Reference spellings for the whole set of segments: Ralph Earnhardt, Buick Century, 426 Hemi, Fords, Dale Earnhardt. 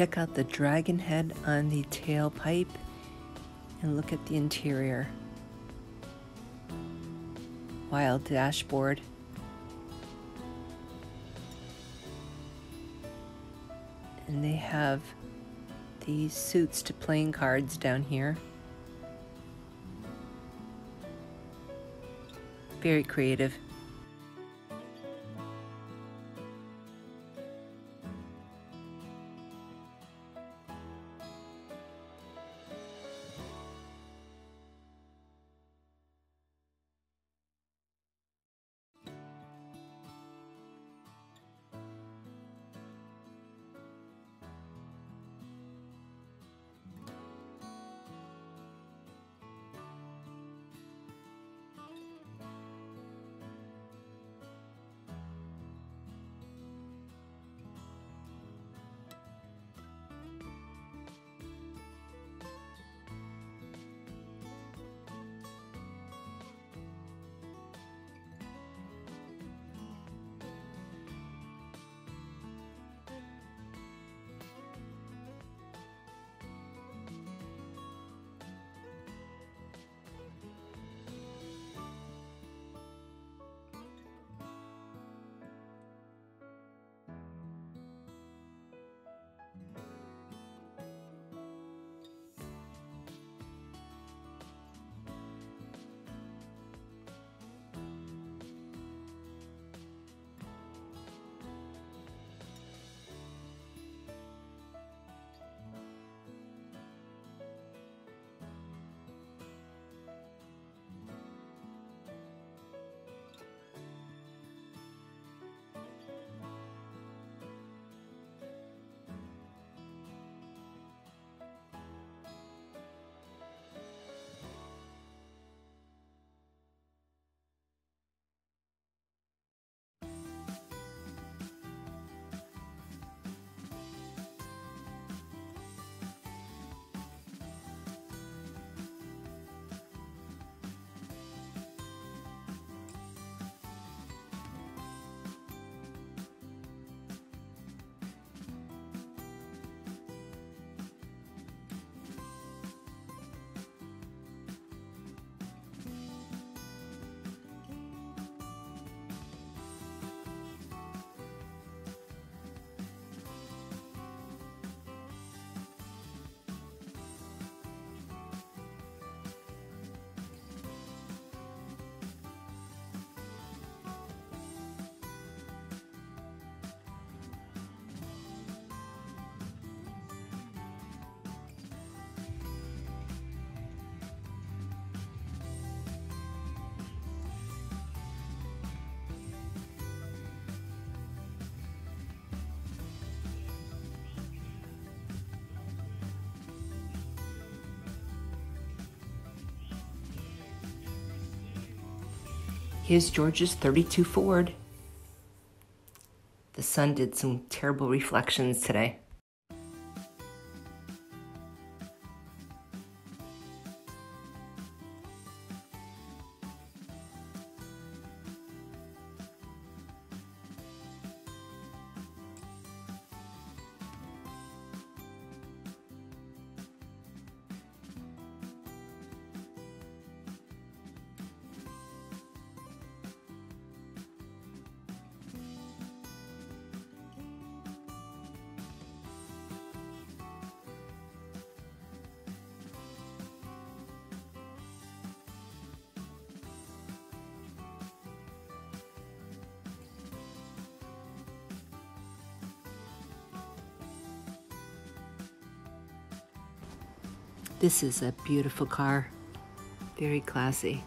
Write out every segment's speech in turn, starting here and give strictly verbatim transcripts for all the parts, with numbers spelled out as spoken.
Check out the dragon head on the tailpipe and look at the interior. Wild dashboard. And they have these suits to playing cards down here. Very creative. Here's George's thirty-two Ford. The sun did some terrible reflections today. This is a beautiful car, very classy.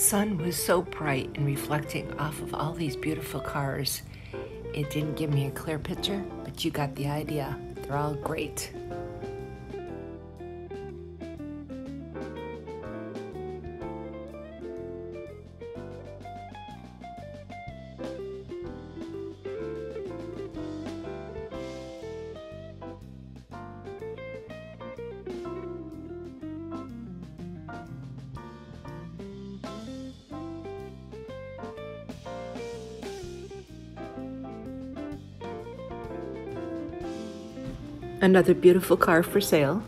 sun was so bright and reflecting off of all these beautiful cars. It didn't give me a clear picture, but you got the idea. They're all great. Another beautiful car for sale.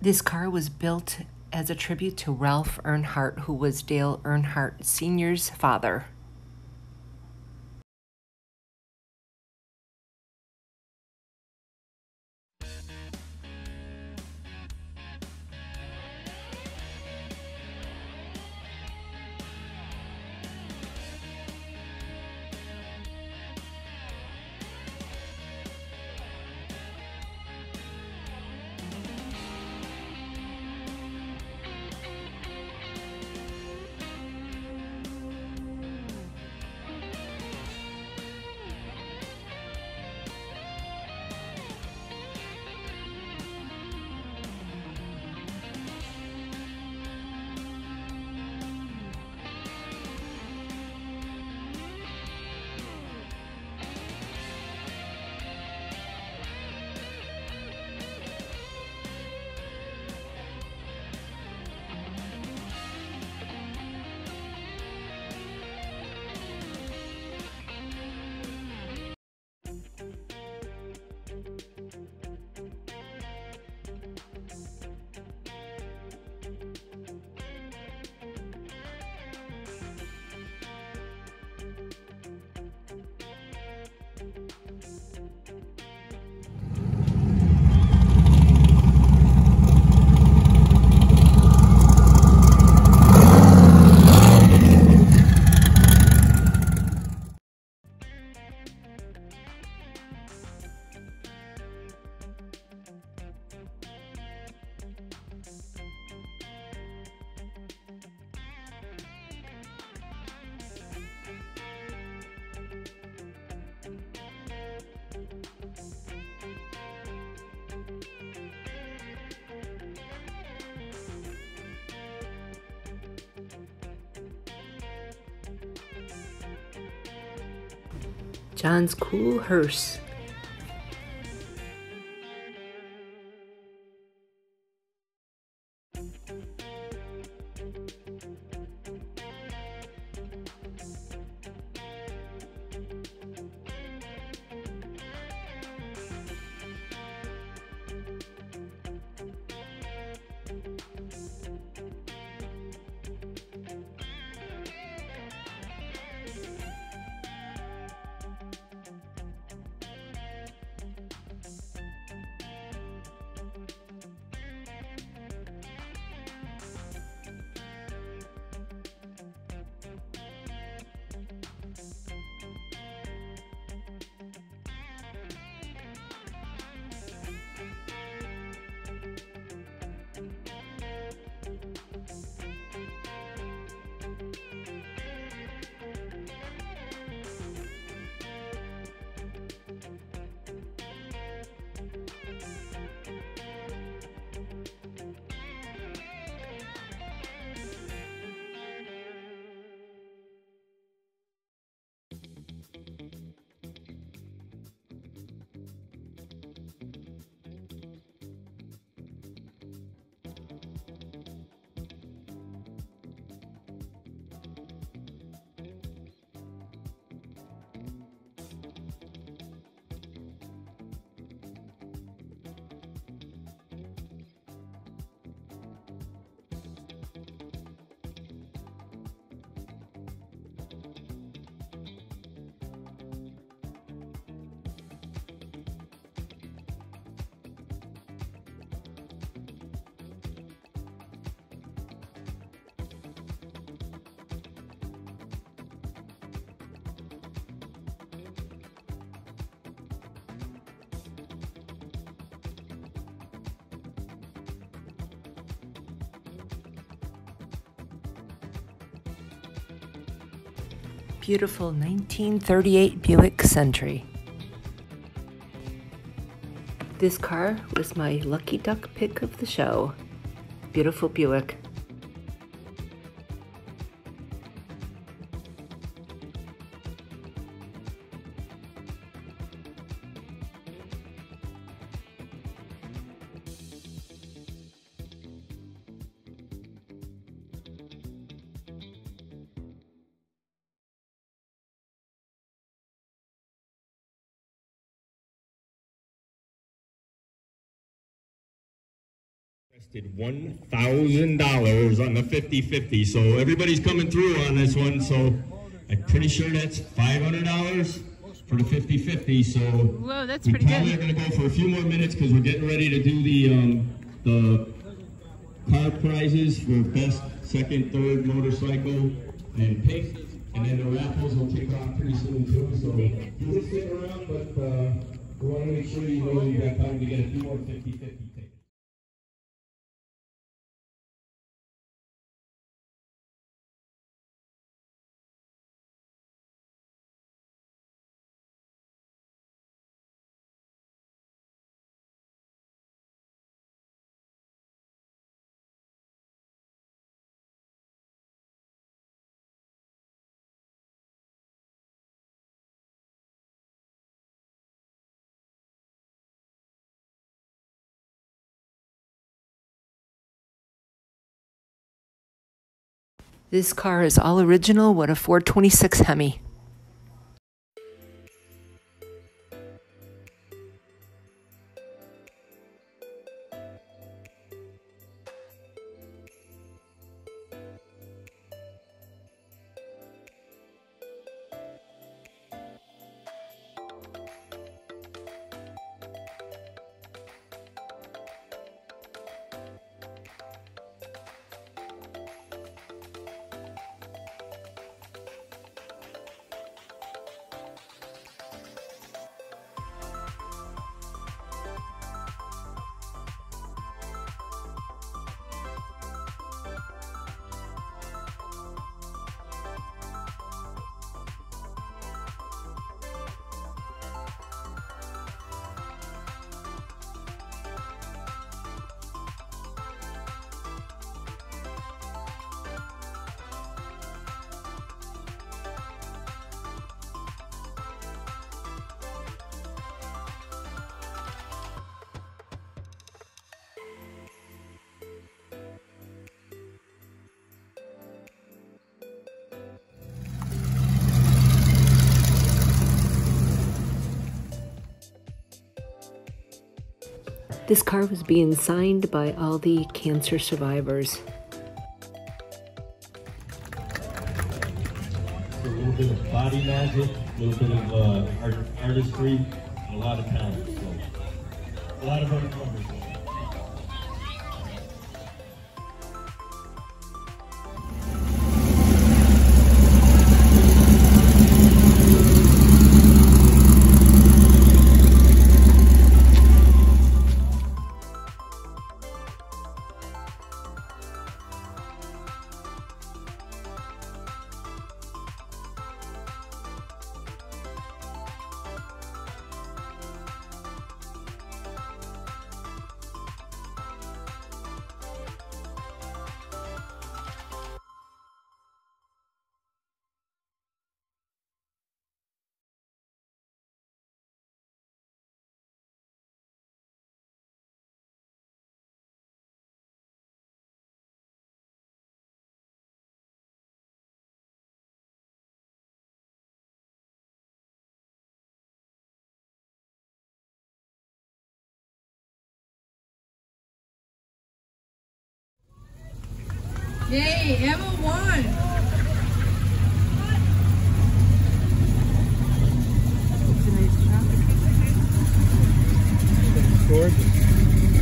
This car was built as a tribute to Ralph Earnhardt, who was Dale Earnhardt Senior's father. John's cool hearse. beautiful nineteen thirty-eight Buick Century. This car was my lucky duck pick of the show. Beautiful Buick. Did one thousand dollars on the fifty fifty, so everybody's coming through on this one, so I'm pretty sure that's five hundred dollars for the fifty fifty, so whoa, that's we pretty probably good. Are going to go for a few more minutes because we're getting ready to do the, um, the car prizes for best, second, third motorcycle and pick, and then the raffles will kick off pretty soon too, so you will stay around, but uh, we want to make sure you know you've got time to get a few more fifty fifty tickets. This car is all original. What a four twenty-six Hemi. This car was being signed by all the cancer survivors. A little bit of body magic, a little bit of uh, art, artistry, and a lot of talent. So, a lot of overcomers. Yay, Emma won!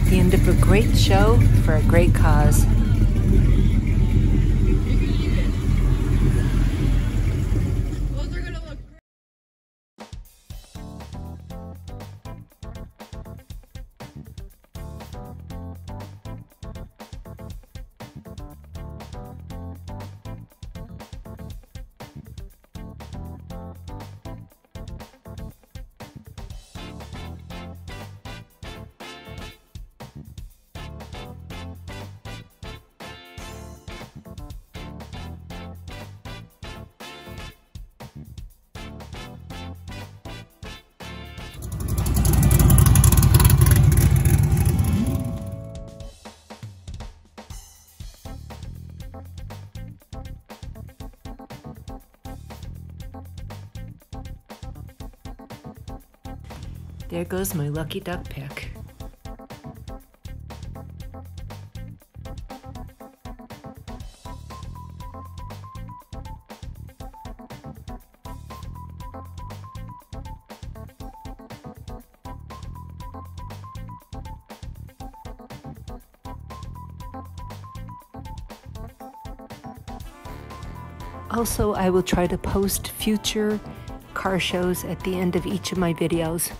The end of a great show for a great cause. There goes my lucky duck pick. Also, I will try to post future car shows at the end of each of my videos.